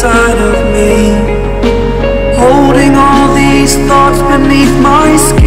inside of me, holding all these thoughts beneath my skin.